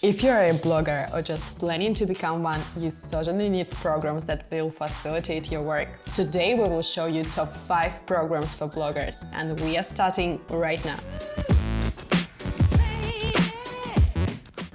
If you're a blogger or just planning to become one, you certainly need programs that will facilitate your work. Today we will show you top 5 programs for bloggers, and we are starting right now.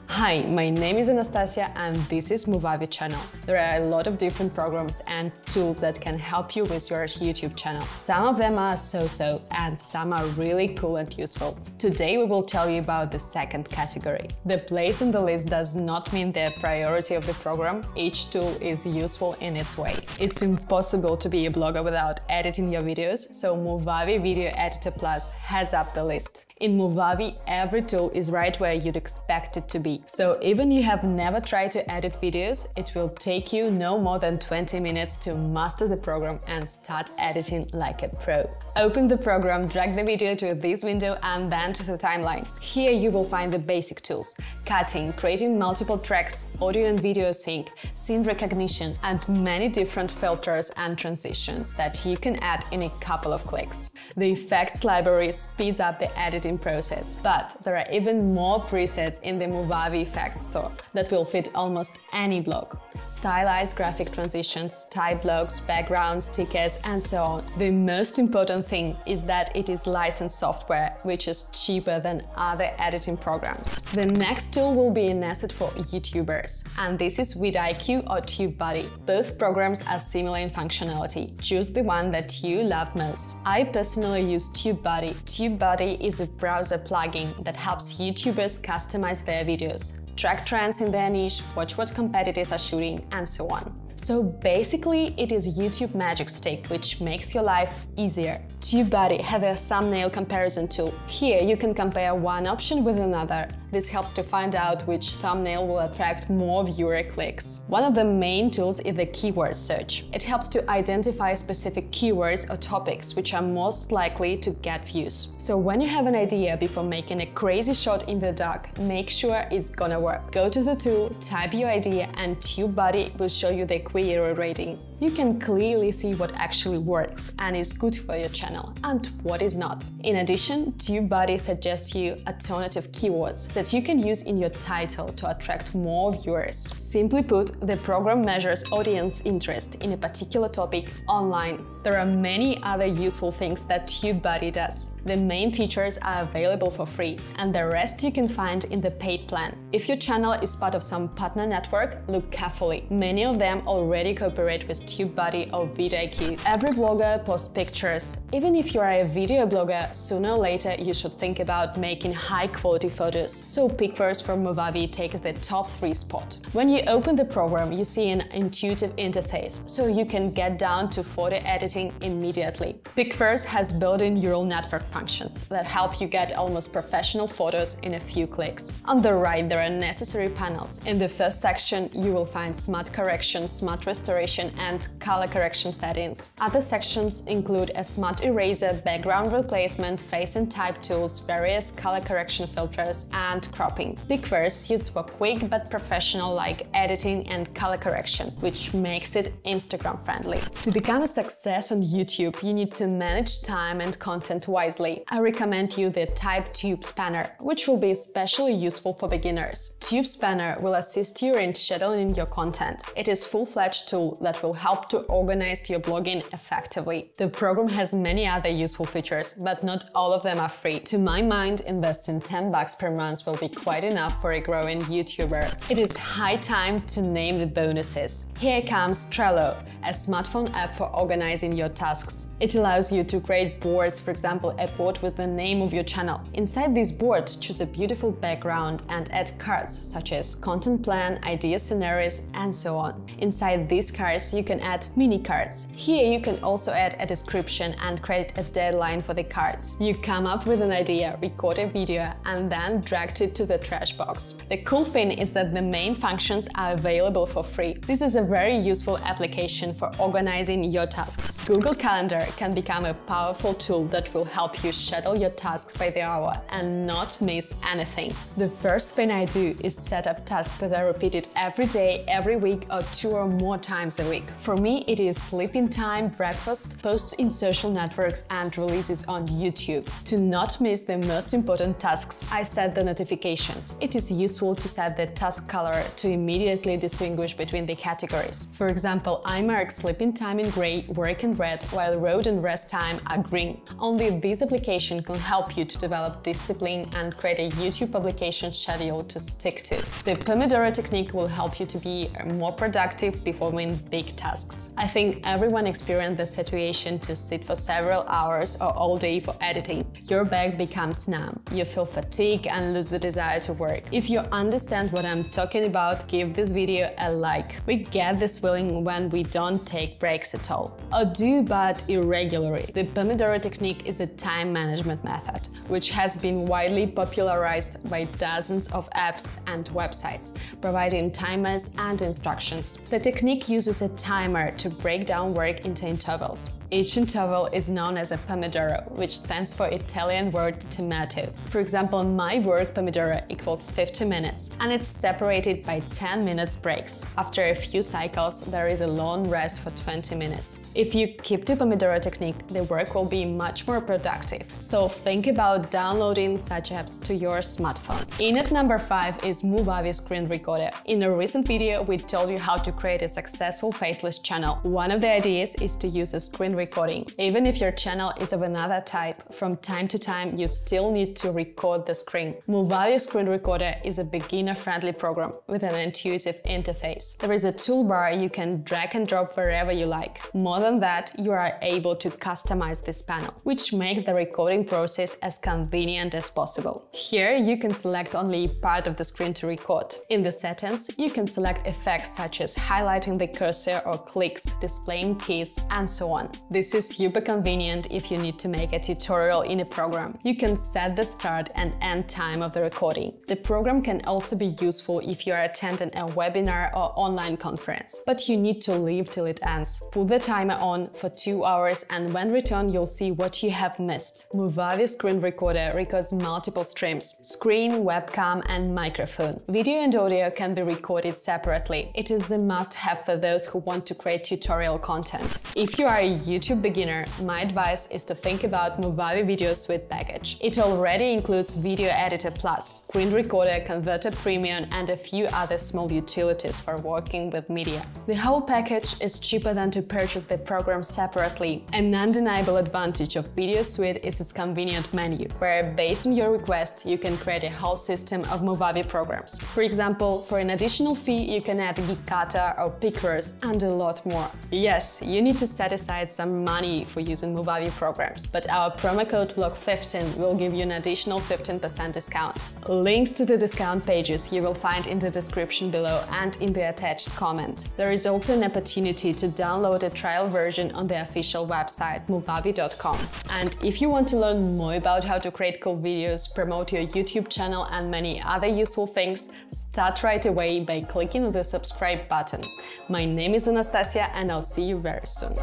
Hi, my name is Anastasia and this is Movavi channel. There are a lot of different programs and tools that can help you with your YouTube channel. Some of them are so-so and some are really cool and useful. Today we will tell you about the second category. The place on the list does not mean the priority of the program. Each tool is useful in its way. It's impossible to be a blogger without editing your videos, so Movavi Video Editor Plus heads up the list. In Movavi, every tool is right where you'd expect it to be. So even if you have never tried to edit videos, it will take you no more than 20 minutes to master the program and start editing like a pro. Open the program, drag the video to this window and then to the timeline. Here you will find the basic tools: cutting, creating multiple tracks, audio and video sync, scene recognition, and many different filters and transitions that you can add in a couple of clicks. The effects library speeds up the editing process, but there are even more presets in the Movavi Effects store that will fit almost any blog. Stylized graphic transitions, type blocks, backgrounds, stickers, and so on. The most important thing is that it is licensed software, which is cheaper than other editing programs. The next tool will be an asset for YouTubers, and this is vidiq or TubeBuddy. Both programs are similar in functionality. Choose the one that you love most. I personally use TubeBuddy. TubeBuddy is a browser plugin that helps YouTubers customize their videos, track trends in their niche, watch what competitors are shooting, and so on. So basically, it is YouTube magic stick, which makes your life easier. TubeBuddy have a thumbnail comparison tool. Here you can compare one option with another. This helps to find out which thumbnail will attract more viewer clicks. One of the main tools is the keyword search. It helps to identify specific keywords or topics which are most likely to get views. So when you have an idea before making a crazy shot in the dark, make sure it's gonna work. Go to the tool, type your idea, and TubeBuddy will show you the query rating. You can clearly see what actually works and is good for your channel and what is not. In addition, TubeBuddy suggests you alternative keywords that you can use in your title to attract more viewers. Simply put, the program measures audience interest in a particular topic online. There are many other useful things that TubeBuddy does. The main features are available for free, and the rest you can find in the paid plan. If your channel is part of some partner network, look carefully. Many of them already cooperate with TubeBuddy or vidiq. Every blogger posts pictures. Even if you are a video blogger, sooner or later you should think about making high-quality photos. So Pickverse from Movavi takes the top 3 spot. When you open the program, you see an intuitive interface, so you can get down to photo editing immediately. Pickverse has built-in neural network functions that help you get almost professional photos in a few clicks. On the right, there are necessary panels. In the first section, you will find smart correction, smart restoration, and color correction settings. Other sections include a smart eraser, background replacement, face and type tools, various color correction filters, and cropping. Picverse is for quick but professional-like editing and color correction, which makes it Instagram-friendly. To become a success on YouTube, you need to manage time and content wisely. I recommend you the TubeSpanner, which will be especially useful for beginners. TubeSpanner will assist you in scheduling your content. It is a full-fledged tool that will help to organize your blogging effectively. The program has many other useful features, but not all of them are free. To my mind, investing $10 per month will be quite enough for a growing YouTuber. It is high time to name the bonuses. Here comes Trello, a smartphone app for organizing your tasks. It allows you to create boards, for example, a board with the name of your channel. Inside this board, choose a beautiful background and add cards, such as content plan, idea scenarios, and so on. Inside these cards, you can add mini cards. Here you can also add a description and create a deadline for the cards. You come up with an idea, record a video, and then dragged it to the trash box. The cool thing is that the main functions are available for free. This is a very useful application for organizing your tasks. Google Calendar can become a powerful tool that will help you schedule your tasks by the hour and not miss anything. The first thing I do is set up tasks that are repeated every day, every week, or 2 or more times a week. For me, me, it is sleeping time, breakfast, posts in social networks and releases on YouTube. To not miss the most important tasks, I set the notifications. It is useful to set the task color to immediately distinguish between the categories. For example, I mark sleeping time in gray, work in red, while road and rest time are green. Only this application can help you to develop discipline and create a YouTube publication schedule to stick to. The Pomodoro technique will help you to be more productive before doing big tasks. I think everyone experienced the situation to sit for several hours or all day for editing. Your back becomes numb, you feel fatigue and lose the desire to work. If you understand what I'm talking about, give this video a like. We get this feeling when we don't take breaks at all. Or do, but irregularly. The Pomodoro technique is a time management method, which has been widely popularized by dozens of apps and websites, providing timers and instructions. The technique uses a timer to break down work into intervals. Each interval is known as a Pomodoro, which stands for Italian word tomato. For example, my work Pomodoro equals 50 minutes, and it's separated by 10 minutes breaks. After a few cycles, there is a long rest for 20 minutes. If you keep the Pomodoro technique, the work will be much more productive. So think about downloading such apps to your smartphone. In at number 5 is Movavi Screen Recorder. In a recent video, we told you how to create a successful faceless channel. One of the ideas is to use a screen recording. Even if your channel is of another type, from time to time you still need to record the screen. Movavi Screen Recorder is a beginner-friendly program with an intuitive interface. There is a toolbar you can drag and drop wherever you like. More than that, you are able to customize this panel, which makes the recording process as convenient as possible. Here you can select only part of the screen to record. In the settings, you can select effects such as highlighting the cursor or clicks, displaying keys, and so on. This is super convenient if you need to make a tutorial in a program. You can set the start and end time of the recording. The program can also be useful if you are attending a webinar or online conference, but you need to leave till it ends. Put the timer on for 2 hours, and when return you'll see what you have missed. Movavi Screen Recorder records multiple streams: screen, webcam, and microphone. Video and audio can be recorded separately. It is a must-have for those who want to create tutorial content. If you are a YouTube beginner, my advice is to think about Movavi Video Suite package. It already includes Video Editor Plus, Screen Recorder, Converter Premium, and a few other small utilities for working with media. The whole package is cheaper than to purchase the program separately. An undeniable advantage of Video Suite is its convenient menu, where, based on your request, you can create a whole system of Movavi programs. For example, for an additional fee, you can add Gikata or Pickers and a lot more. Yes, you need to set aside some money for using Movavi programs, but our promo code VLOG15 will give you an additional 15% discount. Links to the discount pages you will find in the description below and in the attached comment. There is also an opportunity to download a trial version on the official website movavi.com. And if you want to learn more about how to create cool videos, promote your YouTube channel, and many other useful things, start right away by clicking the subscribe button. My name is Anastasia, and I'll see you very soon.